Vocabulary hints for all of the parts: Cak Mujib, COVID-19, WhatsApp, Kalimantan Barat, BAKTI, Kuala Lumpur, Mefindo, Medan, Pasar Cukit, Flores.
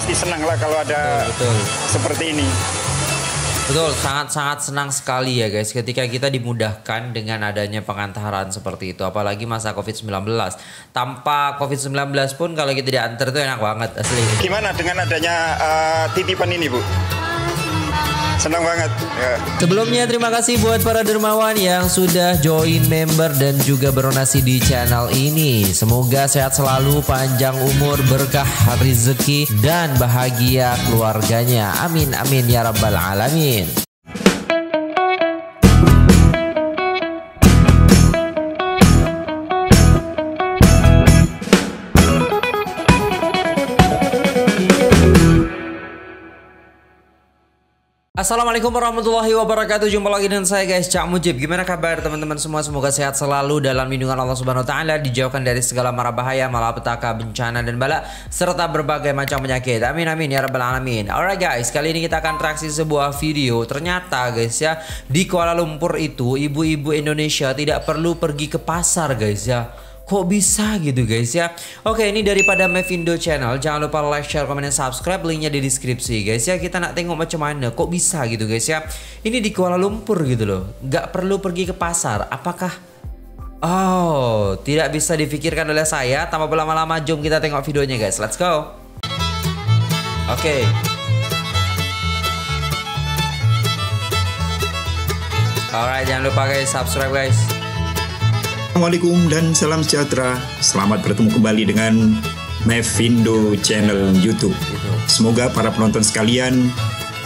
pasti senang lah kalau ada betul. Seperti ini. Betul, sangat-sangat senang sekali ya guys ketika kita dimudahkan dengan adanya pengantaran seperti itu. Apalagi masa COVID-19. Tanpa COVID-19 pun kalau kita diantar itu enak banget asli. Gimana dengan adanya titipan ini, Bu? Senang banget ya. Sebelumnya terima kasih buat para dermawan yang sudah join member dan juga berdonasi di channel ini. Semoga sehat selalu, panjang umur, berkah rezeki, dan bahagia keluarganya. Amin amin ya rabbal alamin. Assalamualaikum warahmatullahi wabarakatuh. Jumpa lagi dengan saya guys, Cak Mujib. Gimana kabar teman-teman semua? Semoga sehat selalu dalam lindungan Allah Subhanahu wa taala, dijauhkan dari segala mara bahaya, malapetaka, bencana dan bala serta berbagai macam penyakit. Amin amin ya rabbal alamin. Alright guys, kali ini kita akan reaksi sebuah video. Ternyata guys ya, di Kuala Lumpur itu ibu-ibu Indonesia tidak perlu pergi ke pasar guys ya. Kok bisa gitu guys ya. Oke, ini daripada Mefindo channel. Jangan lupa like, share, komen, dan subscribe. Linknya di deskripsi guys ya. Kita nak tengok macam mana kok bisa gitu guys ya. Ini di Kuala Lumpur gitu loh, gak perlu pergi ke pasar. Apakah oh, tidak bisa difikirkan oleh saya. Tanpa berlama-lama jom kita tengok videonya guys. Let's go. Oke. Alright, jangan lupa guys, subscribe guys. Assalamualaikum dan salam sejahtera. Selamat bertemu kembali dengan Mefindo channel YouTube. Semoga para penonton sekalian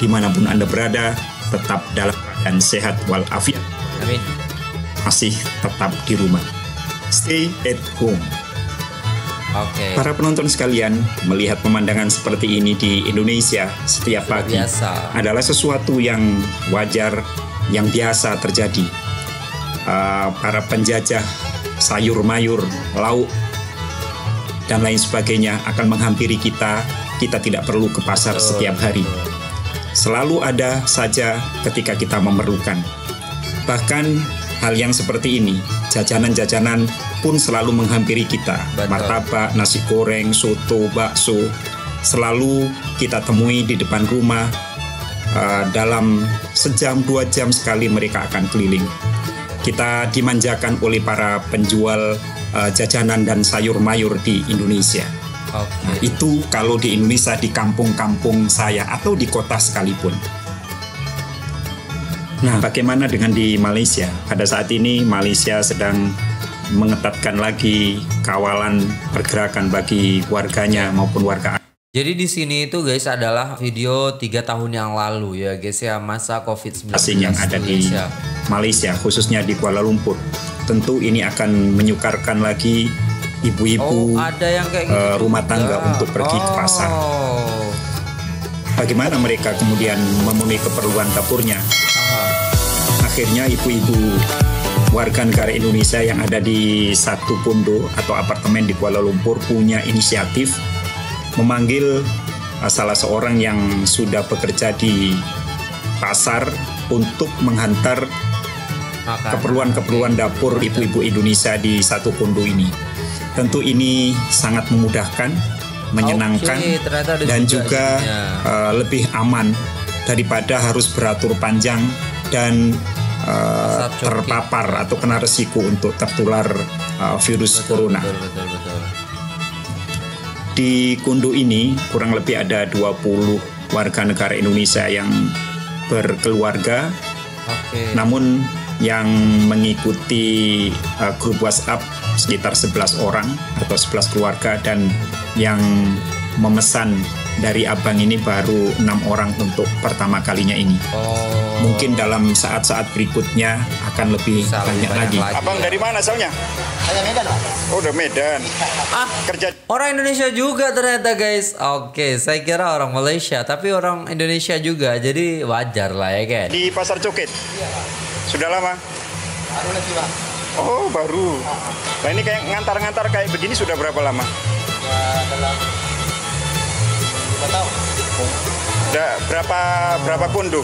dimanapun Anda berada tetap dalam keadaan sehat walafiat. Amin. Masih tetap di rumah. Stay at home. Okay. Para penonton sekalian, melihat pemandangan seperti ini di Indonesia setiap pagi adalah sesuatu yang wajar, yang biasa terjadi. Para penjajah sayur mayur, lauk dan lain sebagainya akan menghampiri kita. Kita tidak perlu ke pasar setiap hari. Selalu ada saja ketika kita memerlukan. Bahkan hal yang seperti ini, jajanan-jajanan pun selalu menghampiri kita. Martabak, nasi goreng, soto, bakso selalu kita temui di depan rumah. Dalam sejam dua jam sekali mereka akan keliling. Kita dimanjakan oleh para penjual jajanan dan sayur mayur di Indonesia. Okay. Nah, itu kalau di Indonesia, di kampung-kampung saya atau di kota sekalipun. Nah, bagaimana dengan di Malaysia? Pada saat ini Malaysia sedang mengetatkan lagi kawalan pergerakan bagi warganya maupun warga. Jadi di sini itu guys adalah video 3 tahun yang lalu ya guys ya, masa COVID-19 yang ada di Malaysia, khususnya di Kuala Lumpur. Tentu ini akan menyukarkan lagi ibu-ibu rumah tangga untuk pergi ke pasar. Bagaimana mereka kemudian memenuhi keperluan dapurnya? Akhirnya ibu-ibu warga negara Indonesia yang ada di satu kondo atau apartemen di Kuala Lumpur punya inisiatif memanggil salah seorang yang sudah bekerja di pasar untuk menghantar keperluan-keperluan dapur ibu-ibu Indonesia di satu kondo ini. Tentu ini sangat memudahkan, menyenangkan, dan juga lebih aman daripada harus beratur panjang dan terpapar atau kena resiko untuk tertular virus corona. Betul. Di kondo ini kurang lebih ada 20 warga negara Indonesia yang berkeluarga. Okay. Namun yang mengikuti grup WhatsApp sekitar 11 orang atau 11 keluarga, dan yang memesan dari abang ini baru 6 orang untuk pertama kalinya ini. Mungkin dalam saat-saat berikutnya akan lebih banyak lagi. Abang dari mana asalnya? Saya Medan, Pak. Oh, dari Medan. Kerja orang Indonesia juga ternyata, guys. Oke, saya kira orang Malaysia, tapi orang Indonesia juga. Jadi wajar lah ya, guys. Di Pasar Cukit? Iya, Pak. Sudah lama? Baru lagi, Pak. Oh, baru. Nah, ini kayak ngantar-ngantar kayak begini sudah berapa lama? Ya, dalam 2 tahun. Udah berapa kondo?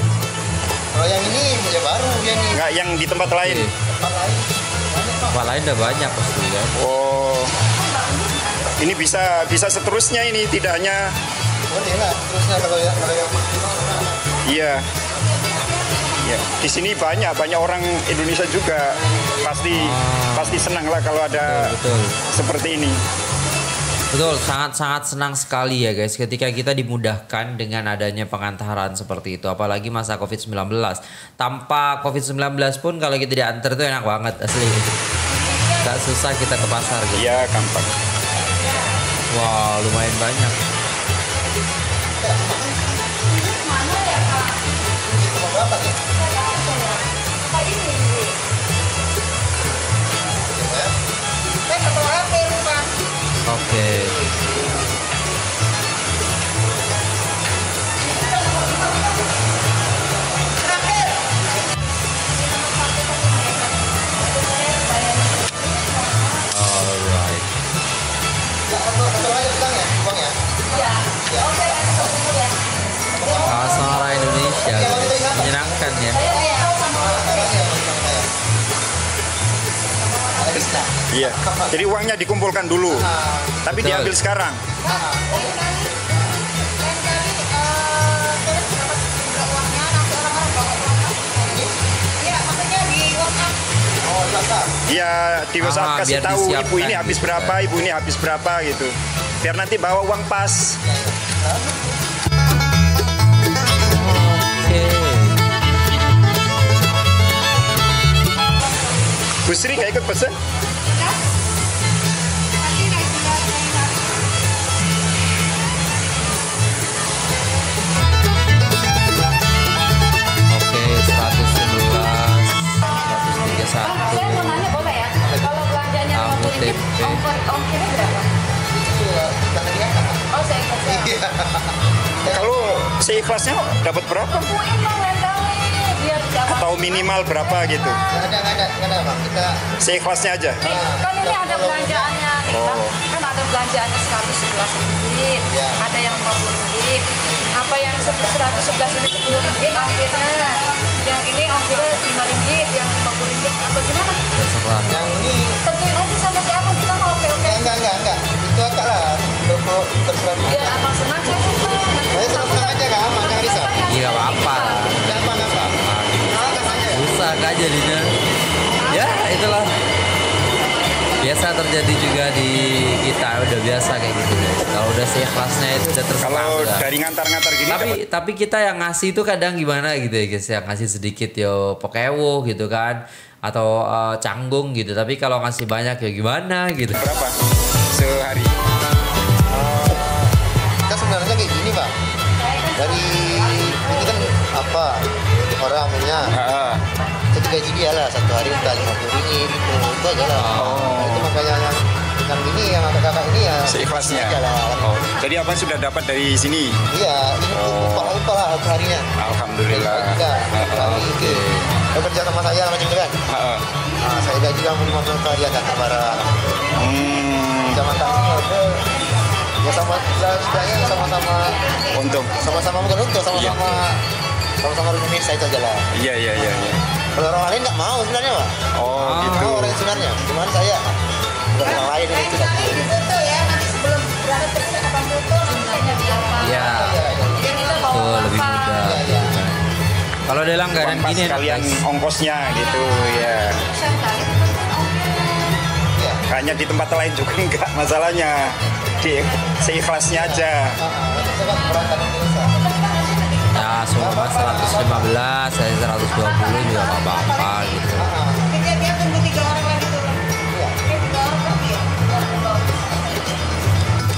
Kalau yang ini ya baru ya nih. Enggak, yang di tempat lain. Tempat lain udah banyak pasti ya. Oh. Ini bisa seterusnya, ini tidak hanya seterusnya kalau ya, kalau yang iya. Ya, di sini banyak orang Indonesia juga pasti senang lah kalau ada betul. Seperti ini. Betul, sangat-sangat senang sekali ya guys ketika kita dimudahkan dengan adanya pengantaran seperti itu. Apalagi masa COVID-19. Tanpa COVID-19 pun kalau kita diantar itu enak banget asli. Gak susah kita ke pasar gitu. Iya, gampang. Wah, wow, lumayan banyak. Oke. Alright. Suara Indonesia menyenangkan ya. Iya, jadi uangnya dikumpulkan dulu, tapi betul. Diambil sekarang. Iya, di WhatsApp kasih tahu ibu ini habis berapa, ibu ini habis berapa gitu, biar nanti bawa uang pas. Bu Sri gak ikut pesan? Kalau seikhlasnya dapat berapa? Atau minimal berapa gitu? Nggak ada, kita seikhlasnya aja. Kan ini ada belanjaannya, kan ada belanjaannya 111 ringgit, ada yang 50 ringgit, apa yang 111 ringgit, 10 ringgit, akhirnya yang ini akhirnya 5 ringgit, yang 50 ringgit, atau gimana? Yang ini tentuin aja sama siapa kita mau oke. Enggak, itu agak lah, terserah. Iya, abang senang aja sih. Saya senang aja nggak aman, nggak risau. Iya, apa? Nggak jadinya ya itulah biasa terjadi juga di kita, udah biasa kayak gitu guys. Kalau udah seikhlasnya itu udah terserah. Kalau dari ngantar-ngantar gini tapi kita yang ngasih itu kadang gimana gitu ya guys, yang ngasih sedikit yo pokewo gitu kan, atau canggung gitu. Tapi kalau ngasih banyak ya gimana gitu. Berapa sehari? Kita sebenarnya kayak gini Pak, dari ini kan apa orangnya kayak gini ya lah, satu hari udah 50 ringgit gitu, itu aja lah. Itu makanya yang ini yang kakak ini ya seikhlasnya aja lah. Jadi abang sudah dapat dari sini? Iya, ini lupa lah satu harinya. Alhamdulillah. Oke. Bekerja sama saya macam itu kan? Saya gaji kamu 50 dia kan barang. Sama tamu ya sama-sama untung. Sama-sama bukan untung, sama-sama rumah saya itu aja lah. Iya. Kalau orang lain nggak mau sebenarnya Pak. Gitu. Orang lain sebenarnya. Cuman saya dari orang lain itu. Ya, nanti sebelum berangkat terus apa ya. Betul, lebih mudah. Ya. Kalau ada langgaran gini kalian ongkosnya gitu ya. Hanya di tempat lain juga enggak masalahnya. Di seikhlasnya aja. Nah, semua 115, saya 120 juga nggak apa-apa gitu. Dia tunggu 3 orang lagi tuh. Ini 3 orang lagi.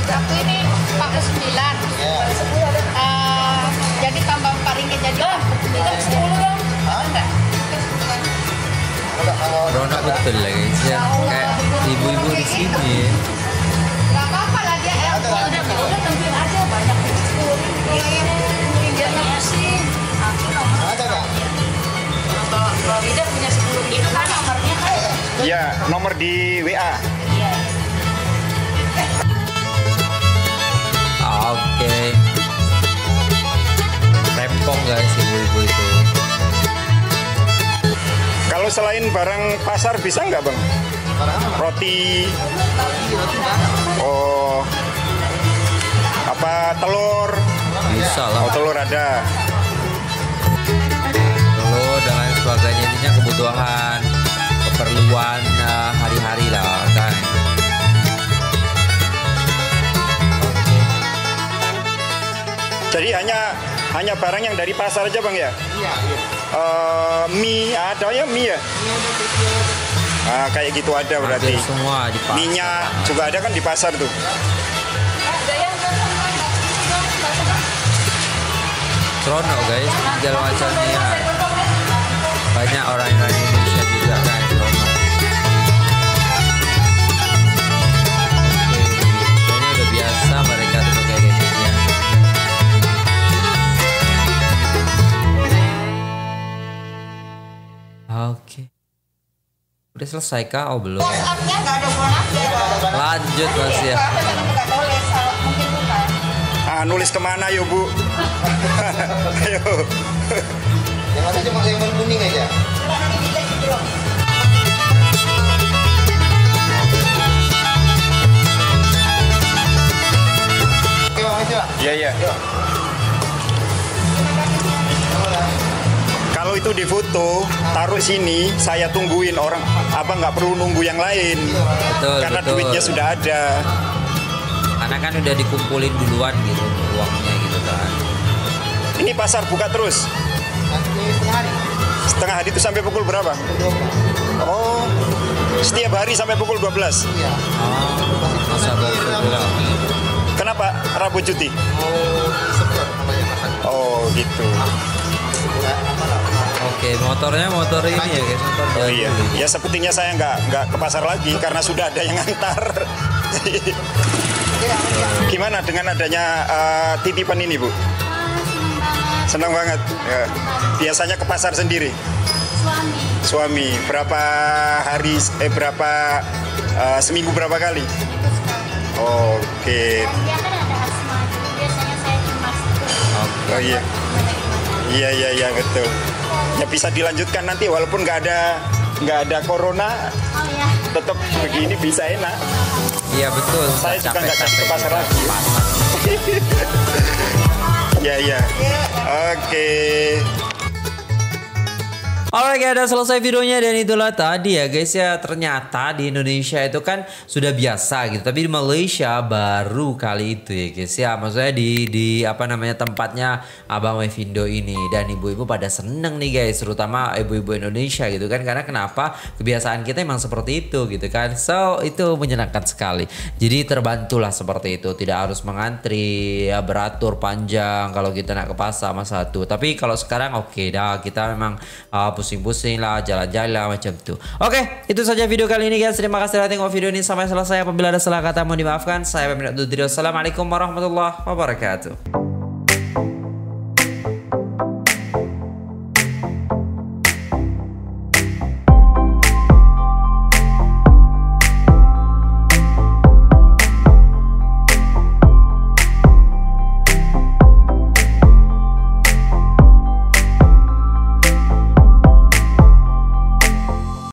Satu ini 49. Jadi tambah 4 ringgit jadi 10 dong. Corona betul lagi. Kayak ibu-ibu di sini. Nggak apa-apa lah dia. Udah tentuin aja banyak 10 ringgit. Punya 10 itu kan nomornya kan? Iya, nomor di WA. Oke. Rempong guys ibu-ibu itu. Kalau selain barang pasar bisa nggak Bang? Roti. Apa telur? Bisa. susah lah. Oh, telur ada. Telur dan lain sebagainya, intinya kebutuhan, keperluan hari-hari lah kan. Jadi hanya barang yang dari pasar aja bang ya? Iya. Mie ada ya, mie ya? Nah, kayak gitu ada berarti. Hampir semua di pasar. Minyak juga ada kan di pasar tuh. Trono guys, jalan acaranya banyak orang Indonesia juga kan. Kayaknya udah biasa mereka tuh pakai gengnya. Oke, udah selesai kah? Oh belum. Lanjut mas ya. Ah, nulis kemana yuk bu? Ayo. Yang mana cuma yang kuning aja. Oke bang, coba. Iya. Kalau itu difoto, taruh sini, saya tungguin orang. Abang nggak perlu nunggu yang lain, betul, karena betul. Duitnya sudah ada. Karena kan udah dikumpulin duluan gitu uangnya gitu kan. Ini pasar buka terus? Setengah hari. Setengah hari itu sampai pukul berapa? 12. Oh, setiap hari sampai pukul 12? Iya. Oh, sampai pukul 12. Kenapa Rabu cuti? Oh, gitu. Oke, motor ini ya guys, motor jalan. Oh, iya. Gitu. Ya sepertinya saya nggak ke pasar lagi karena sudah ada yang ngantar. Gimana dengan adanya titipan ini bu? Senang banget ya. Biasanya ke pasar sendiri? Suami. Berapa hari, seminggu berapa kali? Oke. Oh iya. Iya betul. Ya bisa dilanjutkan nanti walaupun nggak ada corona. Oh iya. Tetap begini bisa enak. Iya betul. Saya juga nggak jadi ke pasar lagi. Iya. Oke. Alright guys, udah selesai videonya dan itulah tadi ya guys ya, ternyata di Indonesia itu kan sudah biasa gitu, tapi di Malaysia baru kali itu ya guys ya, maksudnya di apa namanya tempatnya Abang Mefindo ini, dan ibu-ibu pada seneng nih guys, terutama ibu-ibu Indonesia gitu kan, karena kenapa kebiasaan kita emang seperti itu gitu kan, so itu menyenangkan sekali, jadi terbantulah seperti itu, tidak harus mengantri ya, beratur panjang kalau kita nak ke pasar sama satu, tapi kalau sekarang oke dah kita memang pusing-pusing lah, jalan-jalan macam tuh. Oke, itu saja video kali ini guys. Terima kasih telah tengok video ini sampai selesai. Apabila ada salah kata mohon dimaafkan. Saya pamit undur diri. Assalamualaikum warahmatullahi wabarakatuh.